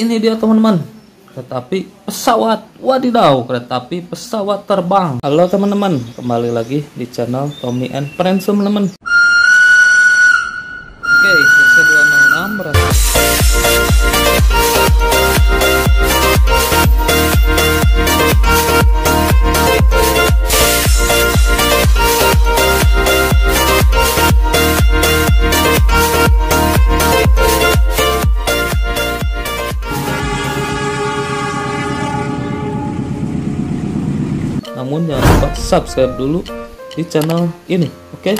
Ini dia teman-teman, kereta api pesawat. Wadidaw, kereta api pesawat terbang. Halo teman-teman, kembali lagi di channel Tommy and Friends teman-teman. Oke, CC206 berasal. Namun jangan lupa subscribe dulu di channel ini. Oke,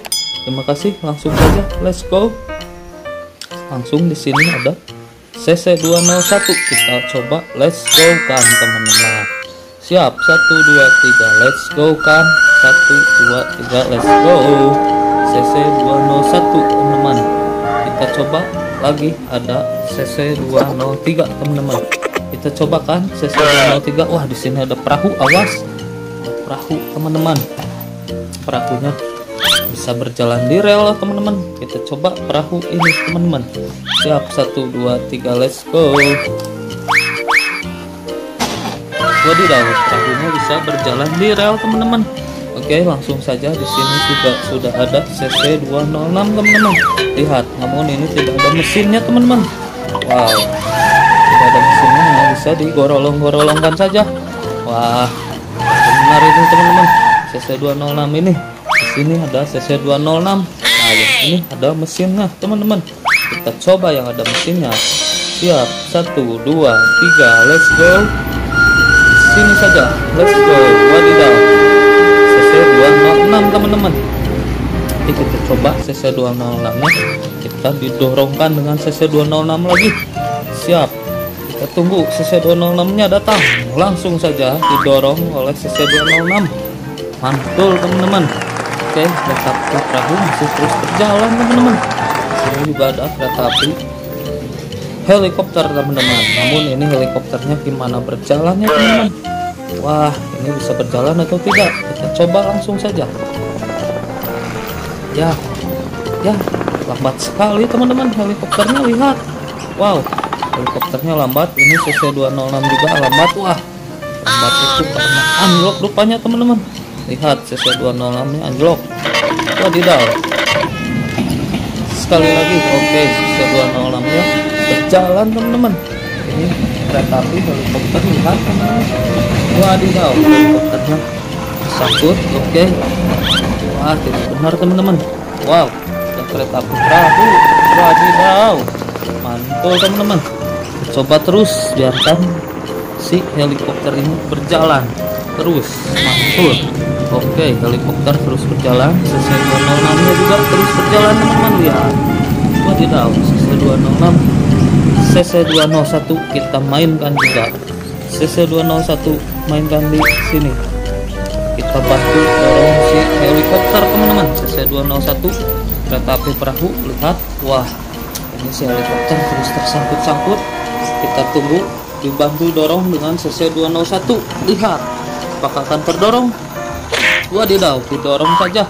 terima kasih. Langsung saja, let's go. Langsung di sini ada CC201. Kita coba let's go kan teman-teman. Siap, 1 2 3 let's go kan. 1 2 3 let's go. CC201 teman-teman. Kita coba lagi ada CC203 teman-teman. Kita coba kan CC203. Wah, di sini ada perahu, awas. Perahu teman-teman, perahunya bisa berjalan di rel teman-teman. Kita coba perahu ini teman-teman. Siap, 1 2 3 let's go. Wadidaw, perahunya bisa berjalan di rel teman-teman. Oke, langsung saja di sini juga sudah ada CC206 teman-teman. Lihat, namun ini tidak ada mesinnya teman-teman. Wow, tidak ada mesinnya, bisa digorolong-gorolongkan saja. Wah, benar itu teman-teman. CC206 ini di sini ada CC206. Nah, yang ini ada mesinnya teman-teman. Kita coba yang ada mesinnya. Siap, 1 2 3 let's go. Di sini saja, let's go. Wadidaw, CC206 teman-teman. Jadi kita coba CC206-nya, kita didorongkan dengan CC206 lagi. Siap, kita tunggu CC206-nya datang. Langsung saja didorong oleh CC206. Mantul teman-teman. Oke, kereta api perahu masih terus berjalan teman-teman. Sini juga ada kereta api helikopter teman-teman. Namun ini helikopternya gimana berjalannya teman-teman? Wah, ini bisa berjalan atau tidak? Kita coba langsung saja. Ya, lambat sekali teman-teman helikopternya, lihat. Wow, helikopternya lambat. Ini CC206 juga lambat. Wah, lambat itu karena anjlok rupanya teman-teman. Lihat, CC206 nya anjlok. Wadidaw, sekali lagi. Oke, CC206 nya berjalan teman-teman. Ini kereta api helikopter, lihat teman-teman. Wadidaw, helikopternya sakut. Oke, wah, tidak benar teman-teman. Wow, kereta api perahu. Wadidaw, mantul teman-teman. Coba terus, biarkan si helikopter ini berjalan terus. Mantul. Oke, helikopter terus berjalan. CC206 nya juga terus berjalan teman-teman. Lihat, wadidaw, CC206. CC201 kita mainkan juga. CC201 mainkan di sini. Kita bantu dorong si helikopter teman-teman. CC201 kereta api perahu, lihat. Wah, ini si helikopter terus tersangkut-sangkut. Kita tunggu, dibantu dorong dengan CC201. Lihat, apakah akan terdorong? Wadidaw, didorong saja.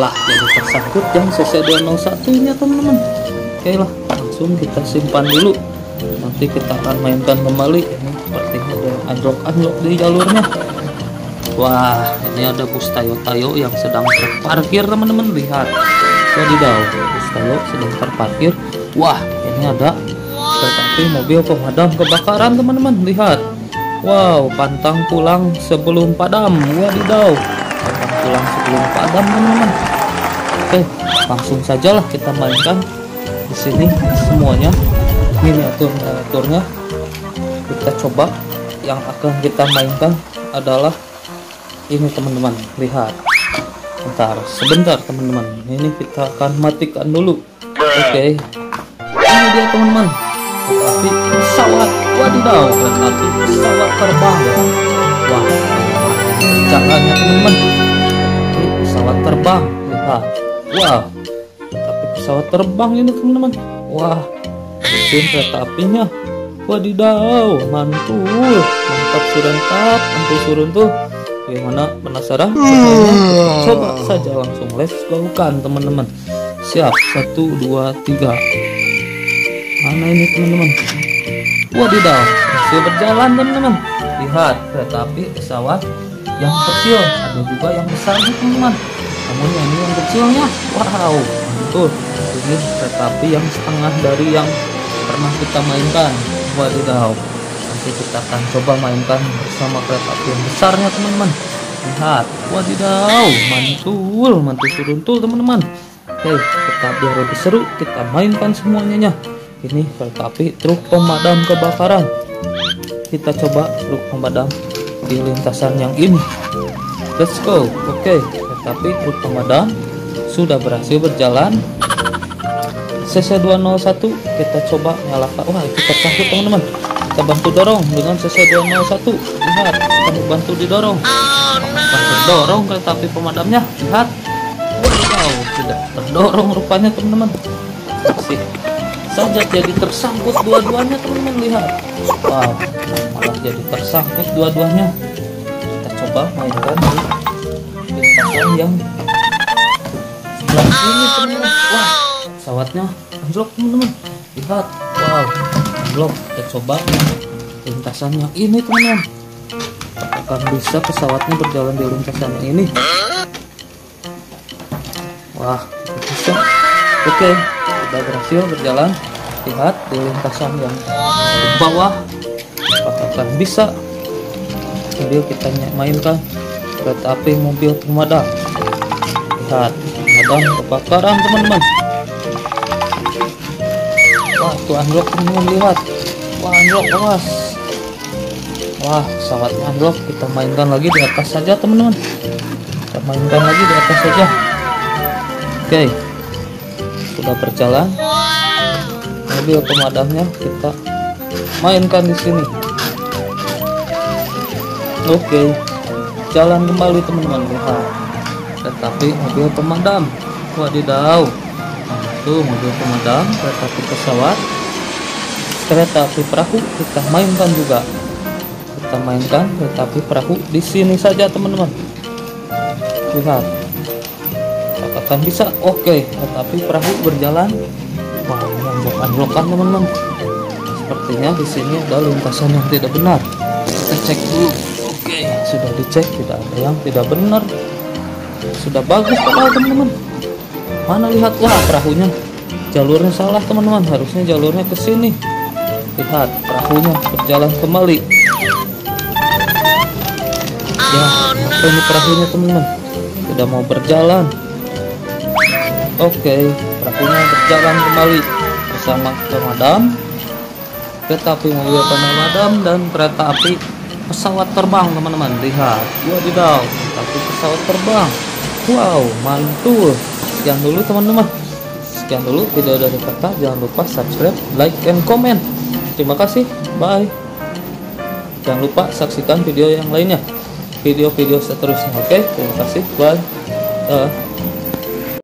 Lah, jadi tersangkut yang CC201 nya teman-teman. Oke lah, langsung kita simpan dulu. Nanti kita akan mainkan kembali. Ini sepertinya ada anjlok-anjlok di jalurnya. Wah, ini ada bus Tayo yang sedang terparkir teman-teman. Lihat, wadidaw, bus Tayo sedang terparkir. Wah, ini ada kereta api mobil pemadam kebakaran teman-teman. Lihat, wow, pantang pulang sebelum padam. Wadidaw, pantang pulang sebelum padam teman-teman. Oke, langsung sajalah kita mainkan di sini semuanya, miniaturnya. Kita coba yang akan kita mainkan adalah ini teman-teman. Lihat, sebentar teman-teman, ini kita akan matikan dulu. Oke, ini dia teman-teman, kereta api pesawat. Wadidaw, kereta api pesawat terbang. Wah, caranya teman-teman, kereta api pesawat terbang. Lihat, wah, kereta api pesawat terbang ini teman-teman. Wah, mesin kereta apinya. Wadidaw, mantul, mantap surentap, mantul suruntuh. Gimana, penasaran? Coba saja langsung let's go kan teman-teman. Siap, 1 2 3. Mana ini teman-teman? Wadidaw, masih berjalan teman-teman. Lihat, tetapi pesawat yang kecil, ada juga yang besar nih teman-teman. Namun yang ini yang kecilnya, wow, mantul. Ini tetapi yang setengah dari yang pernah kita mainkan. Wadidaw, nanti kita akan coba mainkan bersama kereta api yang besarnya teman-teman. Lihat, wadidaw, mantul, mantul suruntul teman-teman. Oke, kita biar lebih seru, kita mainkan semuanya. Ini kereta api truk pemadam kebakaran. Kita coba truk pemadam di lintasan yang ini. Let's go. Oke, kereta api truk pemadam sudah berhasil berjalan. CC201 kita coba nyalakan. Wah, itu pecah tuh teman-teman. Kita bantu dorong dengan CC201. Lihat, kita bantu didorong. Kita dorong kereta api pemadamnya. Lihat. Wow, tidak terdorong rupanya teman-teman. Sih. Saja jadi tersangkut dua-duanya teman-teman. Lihat, wow, malah jadi tersangkut dua-duanya. Kita coba mainkan di lintasan yang sebelah sini teman-teman. Wah, pesawatnya anjlok teman-teman. Lihat, wow, anjlok. Kita coba lintasan yang ini teman-teman. Apakah bisa pesawatnya berjalan di lintasan yang ini? Wah, bisa. Oke, sudah berhasil berjalan. Lihat di lintasan yang di bawah, apakah bisa? Sambil kita mainkan kereta api mobil pemadam. Lihat, pemadam kebakaran teman-teman. Wah, tuh anjlok teman-teman, lihat. Wah, anjlok, awas. Wah, pesawat anjlok. Kita mainkan lagi di atas saja teman-teman. Kita mainkan lagi di atas saja. Oke, sudah berjalan. Mobil pemadamnya kita mainkan di sini. Oke, jalan kembali teman-teman. Lihat, tetapi mobil pemadam. Wadidaw, tuh mobil pemadam, kereta api pesawat, kereta api perahu kita mainkan juga. Kita mainkan kereta api perahu di sini saja teman-teman. Lihat, apakah bisa? Oke, kereta api perahu berjalan. Wah, anjlok-anjlokan teman-teman. Sepertinya di sini ada lintasan yang tidak benar. Kita cek dulu. Oke, sudah dicek, tidak ada yang tidak benar. Sudah bagus padahal teman-teman. Mana lihat, wah, perahunya jalurnya salah teman-teman. Harusnya jalurnya ke sini. Lihat, perahunya berjalan kembali. Ya, apa ini perahunya teman-teman? Tidak mau berjalan. Oke, perahunya berjalan kembali bersama pemadam, kereta api mobil pemadam, dan kereta api pesawat terbang teman-teman. Lihat, wadidaw, kereta api pesawat terbang. Wow, mantul. Sekian dulu teman-teman, sekian dulu video dari kita. Jangan lupa subscribe, like, and comment. Terima kasih, bye. Jangan lupa saksikan video yang lainnya, video-video seterusnya. Oke, terima kasih, bye.